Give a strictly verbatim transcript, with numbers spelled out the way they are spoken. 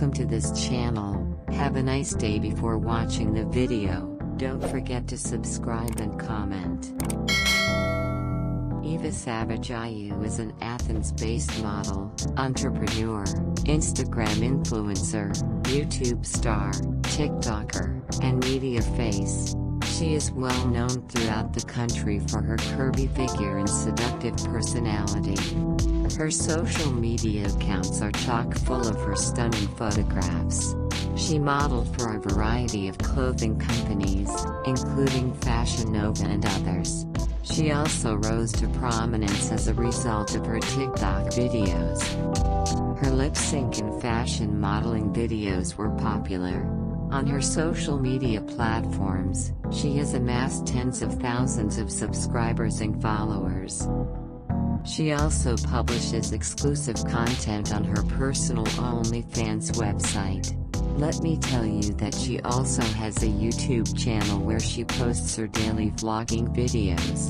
welcome to this channel. Have a nice day. Before watching the video, don't forget to subscribe and comment. Eva Savagiou is an Athens-based model, entrepreneur, Instagram influencer, YouTube star, TikToker, and media face. She is well known throughout the country for her curvy figure and seductive personality. Her social media accounts are chock full of her stunning photographs. She modeled for a variety of clothing companies, including Fashion Nova and others. She also rose to prominence as a result of her TikTok videos. Her lip sync and fashion modeling videos were popular. On her social media platforms, she has amassed tens of thousands of subscribers and followers. She also publishes exclusive content on her personal OnlyFans website. Let me tell you that she also has a YouTube channel where she posts her daily vlogging videos.